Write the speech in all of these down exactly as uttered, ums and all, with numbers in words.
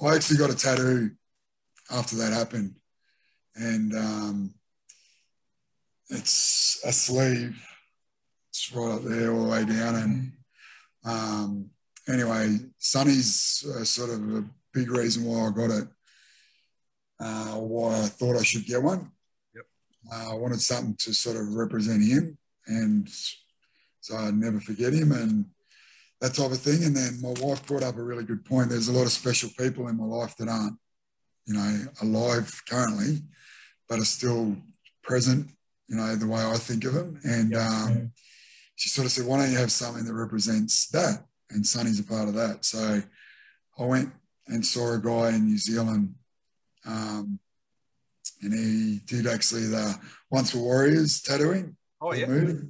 I actually got a tattoo after that happened, and um, it's a sleeve. It's right up there all the way down. And um, anyway, Sonny's uh, sort of a big reason why I got it, uh, why I thought I should get one. Yep. Uh, I wanted something to sort of represent him, and so I'd never forget him and that type of thing. And then my wife brought up a really good point. There's a lot of special people in my life that aren't, you know, alive currently, but are still present, you know, the way I think of them. And yep. um, she sort of said, why don't you have something that represents that? And Sonny's a part of that. So I went and saw a guy in New Zealand, um, and he did actually the Once Were Warriors tattooing. Oh, yeah. Movie.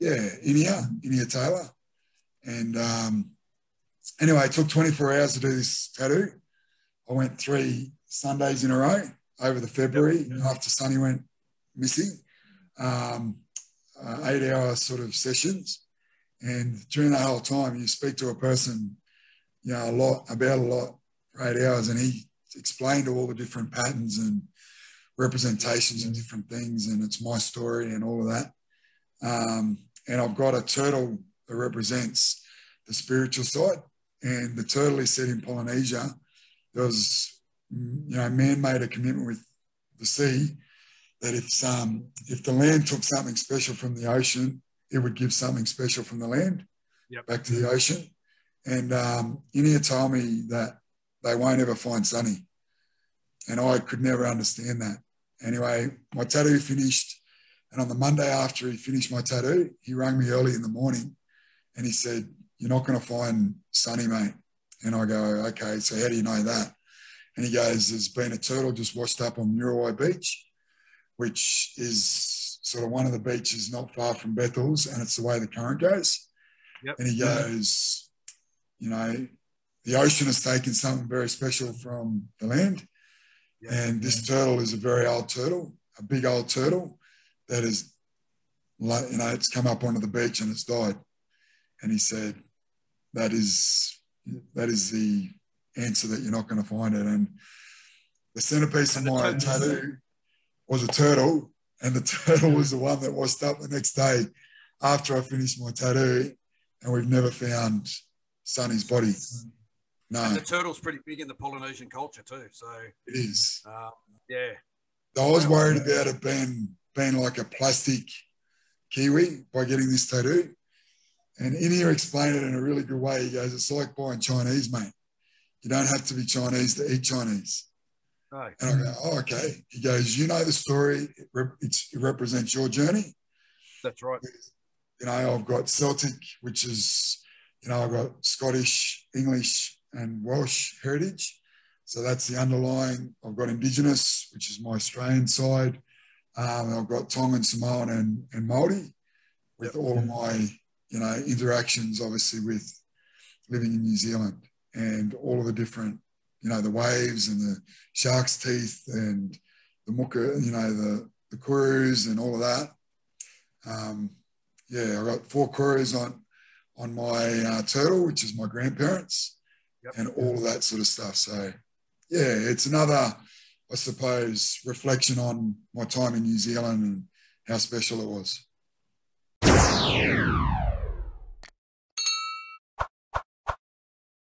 Yeah, Inia, Inia Taylor. And um, anyway, it took twenty-four hours to do this tattoo. I went three Sundays in a row over the February yep. after Sonny went missing, um, uh, eight-hour sort of sessions. And during that whole time, you speak to a person, you know, a lot, about a lot for eight hours, and he explained all the different patterns and representations and different things, and it's my story and all of that. Um, and I've got a turtle that represents the spiritual side, and the turtle is said in Polynesia. There was, you know, man made a commitment with the sea that if, um, if the land took something special from the ocean, it would give something special from the land yep. back to the ocean. And um, Inia told me that they won't ever find Sonny. And I could never understand that. Anyway, my tattoo finished. And on the Monday after he finished my tattoo, he rang me early in the morning and he said, you're not going to find Sonny, mate. And I go, okay, so how do you know that? And he goes, there's been a turtle just washed up on Muriwai Beach, which is sort of one of the beaches not far from Bethel's, and it's the way the current goes. Yep. And he goes, you know, the ocean has taken something very special from the land. Yep. And this turtle is a very old turtle, a big old turtle that is, you know, it's come up onto the beach and it's died. And he said, that is, that is the answer that you're not going to find it. And the centerpiece of my tattoo was a turtle, and the turtle was the one that washed up the next day after I finished my tattoo, and we've never found Sonny's body. No. And the turtle's pretty big in the Polynesian culture too, so. It is. Um, yeah. So I was worried about it being, being like a plastic kiwi by getting this tattoo. And Inia explained it in a really good way. He goes, it's like buying Chinese, mate. You don't have to be Chinese to eat Chinese. No. And I go, oh, okay. He goes, you know the story. It, rep- it's, it represents your journey. That's right. You know, I've got Celtic, which is, you know, I've got Scottish, English and Welsh heritage. So that's the underlying. I've got Indigenous, which is my Australian side. Um, I've got Tongan, Samoan and, and Māori with all of my, you know, interactions obviously with living in New Zealand and all of the different, you know, the waves and the shark's teeth and the muka, you know, the, the kurus and all of that. Um, yeah, I got four kurus on, on my uh, turtle, which is my grandparents yep. and all of that sort of stuff. So, yeah, it's another, I suppose, reflection on my time in New Zealand and how special it was.